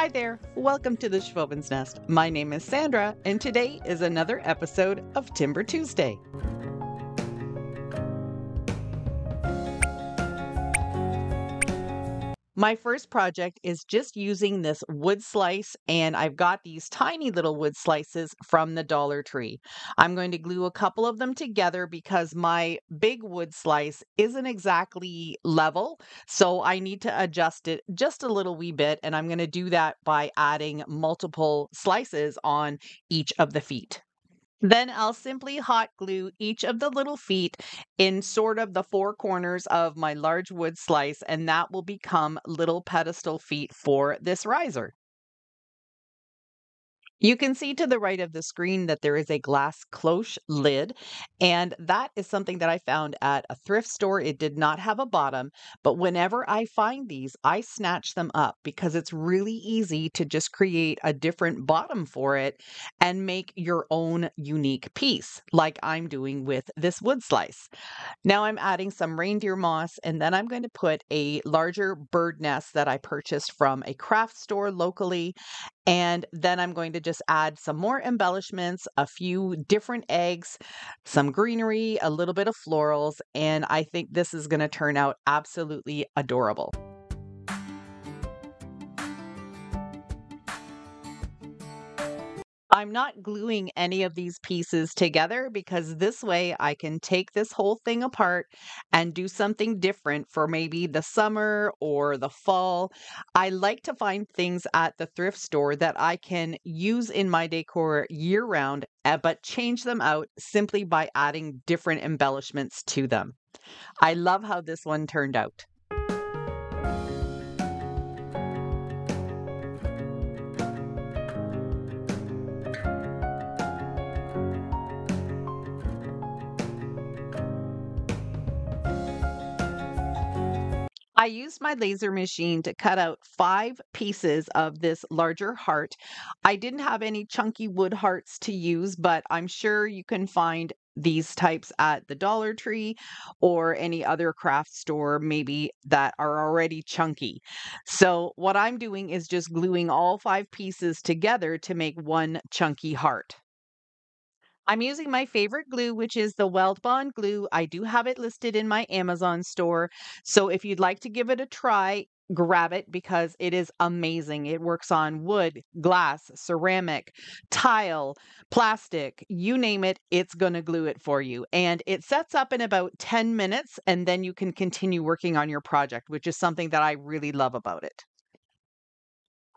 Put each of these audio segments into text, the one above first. Hi there, welcome to the Schwowin's Nest. My name is Sandra, and today is another episode of Timber Tuesday. My first project is just using this wood slice, and I've got these tiny little wood slices from the Dollar Tree. I'm going to glue a couple of them together because my big wood slice isn't exactly level, so I need to adjust it just a little wee bit, and I'm going to do that by adding multiple slices on each of the feet. Then I'll simply hot glue each of the little feet in sort of the four corners of my large wood slice, and that will become little pedestal feet for this riser. You can see to the right of the screen that there is a glass cloche lid, and that is something that I found at a thrift store. It did not have a bottom, but whenever I find these, I snatch them up because it's really easy to just create a different bottom for it and make your own unique piece, like I'm doing with this wood slice. Now I'm adding some reindeer moss, and then I'm going to put a larger bird nest that I purchased from a craft store locally, and then I'm going to just add some more embellishments, a few different eggs, some greenery, a little bit of florals, and I think this is going to turn out absolutely adorable. I'm not gluing any of these pieces together because this way I can take this whole thing apart and do something different for maybe the summer or the fall. I like to find things at the thrift store that I can use in my decor year round, but change them out simply by adding different embellishments to them. I love how this one turned out. I used my laser machine to cut out 5 pieces of this larger heart. I didn't have any chunky wood hearts to use, but I'm sure you can find these types at the Dollar Tree or any other craft store maybe that are already chunky. So what I'm doing is just gluing all 5 pieces together to make one chunky heart. I'm using my favorite glue, which is the Weldbond glue. I do have it listed in my Amazon store, so if you'd like to give it a try, grab it because it is amazing. It works on wood, glass, ceramic, tile, plastic, you name it, it's going to glue it for you. And it sets up in about 10 minutes, and then you can continue working on your project, which is something that I really love about it.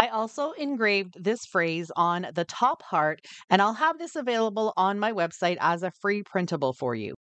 I also engraved this phrase on the top heart, and I'll have this available on my website as a free printable for you.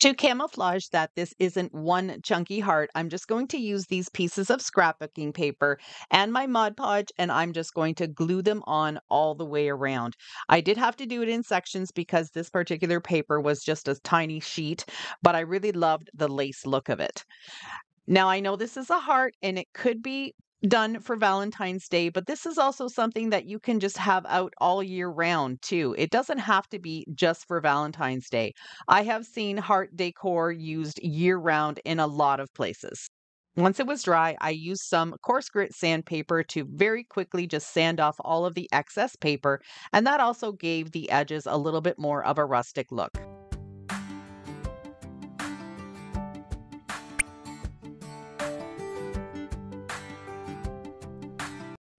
To camouflage that this isn't one chunky heart, I'm just going to use these pieces of scrapbooking paper and my Mod Podge, and I'm just going to glue them on all the way around. I did have to do it in sections because this particular paper was just a tiny sheet, but I really loved the lace look of it. Now I know this is a heart, and it could be done for Valentine's Day, but this is also something that you can just have out all year round too. It doesn't have to be just for Valentine's Day. I have seen heart decor used year round in a lot of places. Once it was dry, I used some coarse grit sandpaper to very quickly just sand off all of the excess paper, and that also gave the edges a little bit more of a rustic look.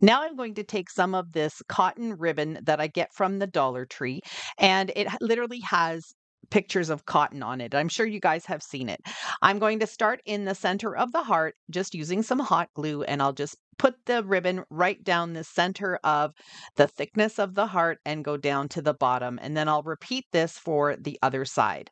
Now I'm going to take some of this cotton ribbon that I get from the Dollar Tree, and it literally has pictures of cotton on it. I'm sure you guys have seen it. I'm going to start in the center of the heart just using some hot glue, and I'll just put the ribbon right down the center of the thickness of the heart and go down to the bottom, and then I'll repeat this for the other side.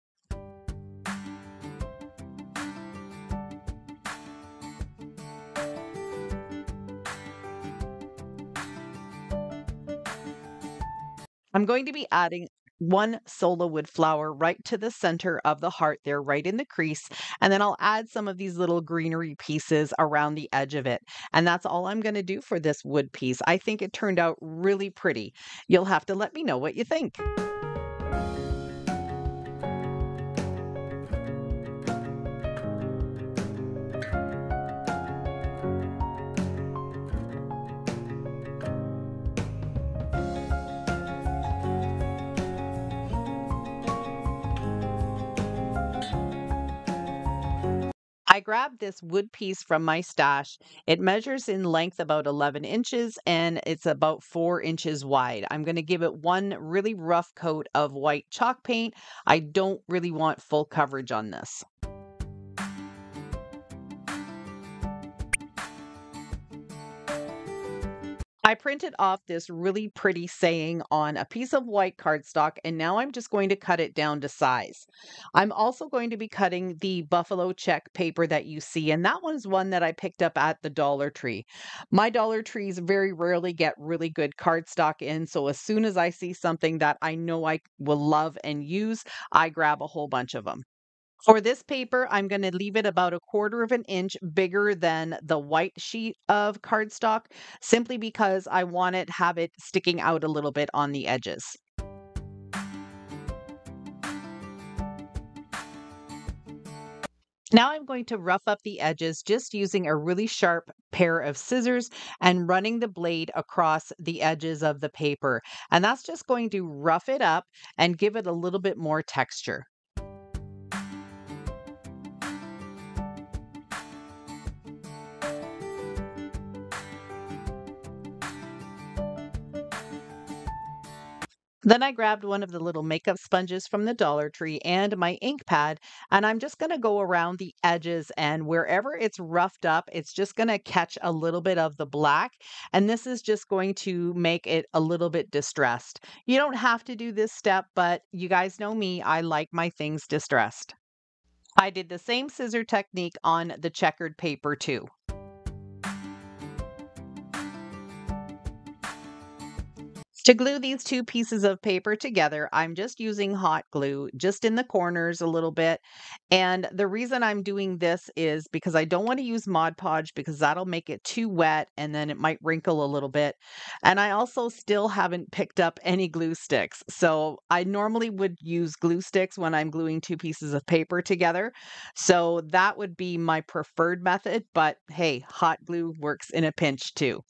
I'm going to be adding 1 solo wood flower right to the center of the heart there, right in the crease, and then I'll add some of these little greenery pieces around the edge of it, and that's all I'm going to do for this wood piece. I think it turned out really pretty. You'll have to let me know what you think. I grabbed this wood piece from my stash. It measures in length about 11 inches and it's about 4 inches wide. I'm going to give it one really rough coat of white chalk paint. I don't really want full coverage on this. I printed off this really pretty saying on a piece of white cardstock, and now I'm just going to cut it down to size. I'm also going to be cutting the buffalo check paper that you see, and that one's one that I picked up at the Dollar Tree. My Dollar Trees very rarely get really good cardstock in, so as soon as I see something that I know I will love and use, I grab a whole bunch of them. For this paper, I'm going to leave it about 1/4 of an inch bigger than the white sheet of cardstock, simply because I want it to have it sticking out a little bit on the edges. Now I'm going to rough up the edges just using a really sharp pair of scissors and running the blade across the edges of the paper. And that's just going to rough it up and give it a little bit more texture. Then I grabbed one of the little makeup sponges from the Dollar Tree and my ink pad, and I'm just going to go around the edges, and wherever it's roughed up, it's just going to catch a little bit of the black, and this is just going to make it a little bit distressed. You don't have to do this step, but you guys know me, I like my things distressed. I did the same scissor technique on the checkered paper too. To glue these two pieces of paper together, I'm just using hot glue just in the corners a little bit. And the reason I'm doing this is because I don't want to use Mod Podge because that'll make it too wet and then it might wrinkle a little bit. And I also still haven't picked up any glue sticks. So I normally would use glue sticks when I'm gluing two pieces of paper together. So that would be my preferred method, but hey, hot glue works in a pinch too.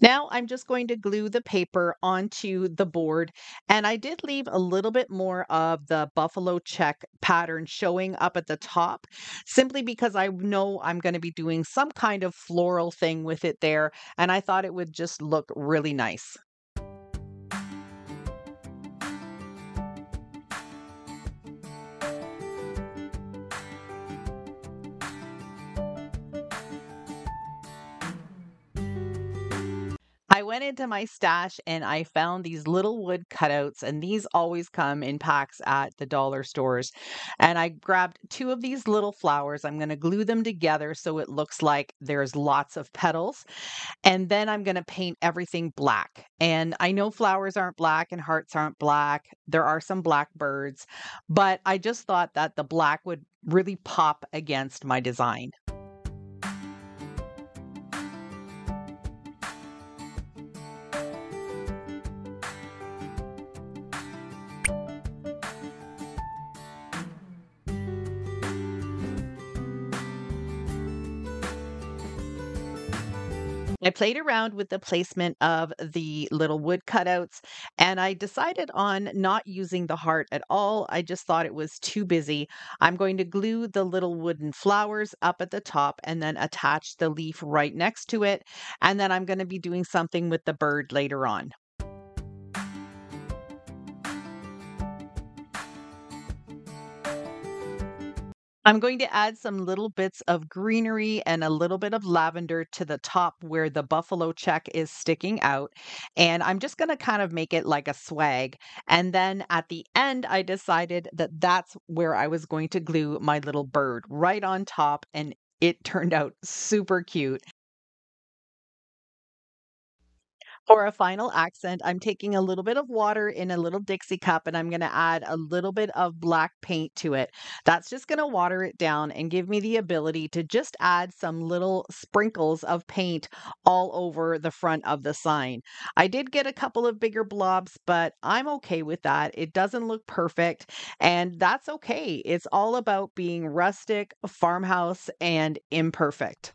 Now I'm just going to glue the paper onto the board, and I did leave a little bit more of the buffalo check pattern showing up at the top simply because I know I'm going to be doing some kind of floral thing with it there, and I thought it would just look really nice. I went into my stash and I found these little wood cutouts, and these always come in packs at the dollar stores. And I grabbed two of these little flowers. I'm going to glue them together so it looks like there's lots of petals. And then I'm going to paint everything black. And I know flowers aren't black and hearts aren't black. There are some black birds, but I just thought that the black would really pop against my design. I played around with the placement of the little wood cutouts, and I decided on not using the heart at all. I just thought it was too busy. I'm going to glue the little wooden flowers up at the top and then attach the leaf right next to it. And then I'm going to be doing something with the bird later on. I'm going to add some little bits of greenery and a little bit of lavender to the top where the buffalo check is sticking out. And I'm just going to kind of make it like a swag. And then at the end, I decided that that's where I was going to glue my little bird right on top. And it turned out super cute. For a final accent, I'm taking a little bit of water in a little Dixie cup, and I'm going to add a little bit of black paint to it. That's just going to water it down and give me the ability to just add some little sprinkles of paint all over the front of the sign. I did get a couple of bigger blobs, but I'm okay with that. It doesn't look perfect, and that's okay. It's all about being rustic, farmhouse, and imperfect.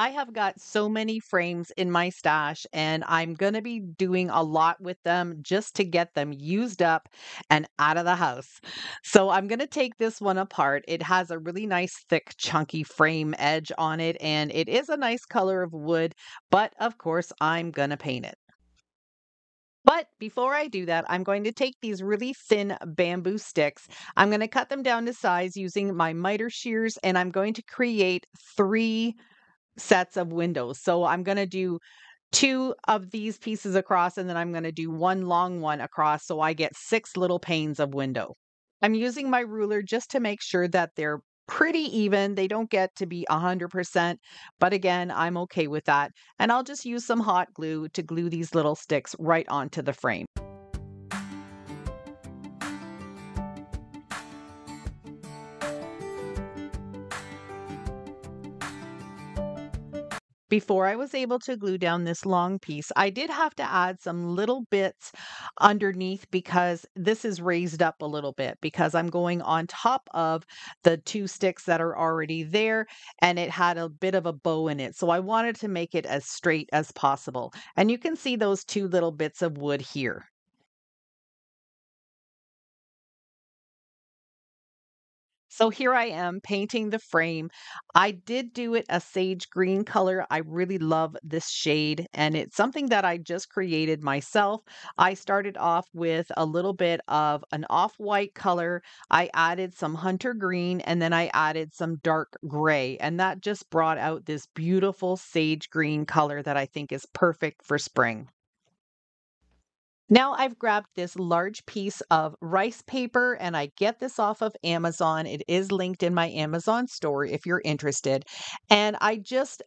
I have got so many frames in my stash, and I'm going to be doing a lot with them just to get them used up and out of the house. So I'm going to take this one apart. It has a really nice thick chunky frame edge on it, and it is a nice color of wood, but of course I'm going to paint it. But before I do that, I'm going to take these really thin bamboo sticks. I'm going to cut them down to size using my miter shears, and I'm going to create 3 sets of windows. So I'm going to do 2 of these pieces across, and then I'm going to do 1 long one across, so I get 6 little panes of window. I'm using my ruler just to make sure that they're pretty even. They don't get to be 100%, but again, I'm okay with that. And I'll just use some hot glue to glue these little sticks right onto the frame. Before I was able to glue down this long piece, I did have to add some little bits underneath because this is raised up a little bit, because I'm going on top of the 2 sticks that are already there, and it had a bit of a bow in it. So I wanted to make it as straight as possible. And you can see those 2 little bits of wood here. So here I am painting the frame. I did do it a sage green color. I really love this shade, and it's something that I just created myself. I started off with a little bit of an off-white color. I added some hunter green, and then I added some dark gray, and that just brought out this beautiful sage green color that I think is perfect for spring. Now I've grabbed this large piece of rice paper, and I get this off of Amazon. It is linked in my Amazon store if you're interested. And I just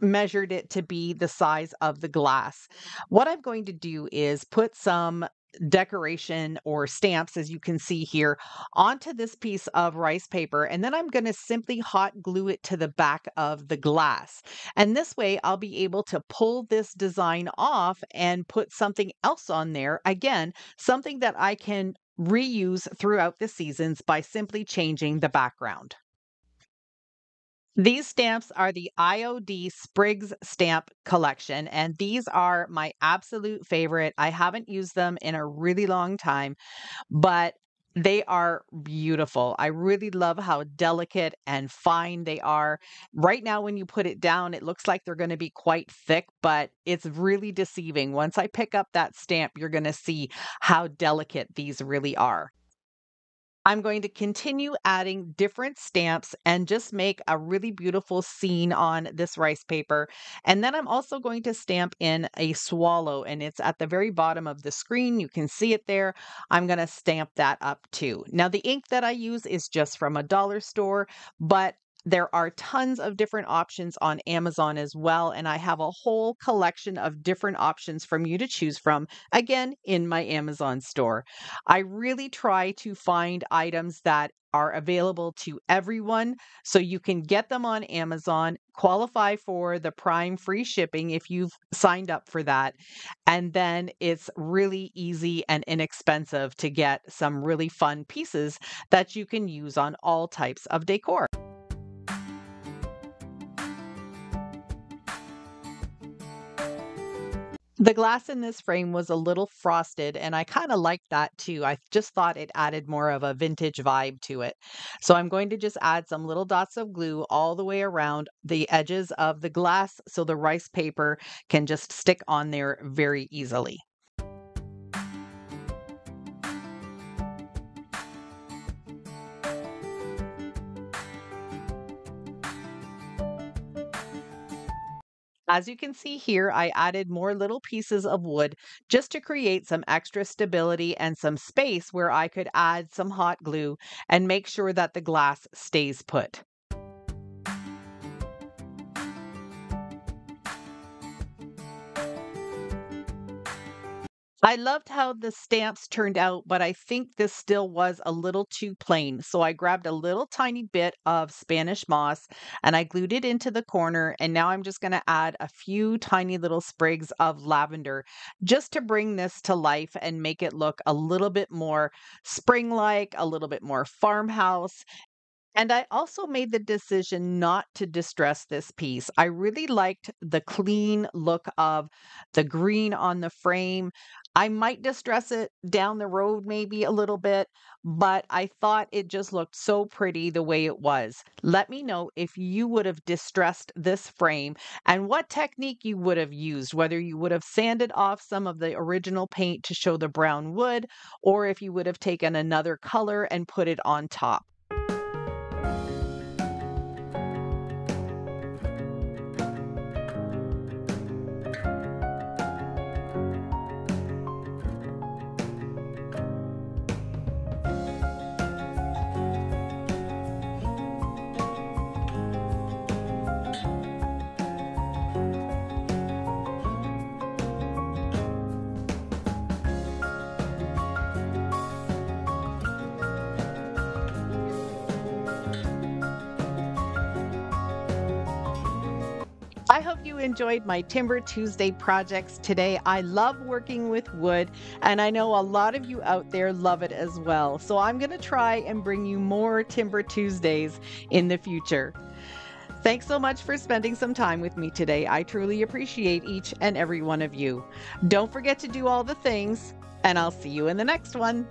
measured it to be the size of the glass. What I'm going to do is put some decoration or stamps, as you can see here, onto this piece of rice paper, and then I'm going to simply hot glue it to the back of the glass, and this way I'll be able to pull this design off and put something else on there, again something that I can reuse throughout the seasons by simply changing the background. These stamps are the IOD Sprigs Stamp Collection, and these are my absolute favorite. I haven't used them in a really long time, but they are beautiful. I really love how delicate and fine they are. Right now, when you put it down, it looks like they're going to be quite thick, but it's really deceiving. Once I pick up that stamp, you're going to see how delicate these really are. I'm going to continue adding different stamps and just make a really beautiful scene on this rice paper. And then I'm also going to stamp in a swallow, and it's at the very bottom of the screen. You can see it there. I'm going to stamp that up too. Now the ink that I use is just from a dollar store, but there are tons of different options on Amazon as well, and I have a whole collection of different options from you to choose from, again, in my Amazon store. I really try to find items that are available to everyone, so you can get them on Amazon, qualify for the Prime free shipping if you've signed up for that, and then it's really easy and inexpensive to get some really fun pieces that you can use on all types of decor. The glass in this frame was a little frosted, and I kind of liked that too. I just thought it added more of a vintage vibe to it. So I'm going to just add some little dots of glue all the way around the edges of the glass so the rice paper can just stick on there very easily. As you can see here, I added more little pieces of wood just to create some extra stability and some space where I could add some hot glue and make sure that the glass stays put. I loved how the stamps turned out, but I think this still was a little too plain. So I grabbed a little tiny bit of Spanish moss and I glued it into the corner. And now I'm just going to add a few tiny little sprigs of lavender just to bring this to life and make it look a little bit more spring-like, a little bit more farmhouse. And I also made the decision not to distress this piece. I really liked the clean look of the green on the frame. I might distress it down the road maybe a little bit, but I thought it just looked so pretty the way it was. Let me know if you would have distressed this frame and what technique you would have used, whether you would have sanded off some of the original paint to show the brown wood, or if you would have taken another color and put it on top. I hope you enjoyed my Timber Tuesday projects today. I love working with wood, and I know a lot of you out there love it as well. So I'm going to try and bring you more Timber Tuesdays in the future. Thanks so much for spending some time with me today. I truly appreciate each and every one of you. Don't forget to do all the things, and I'll see you in the next one.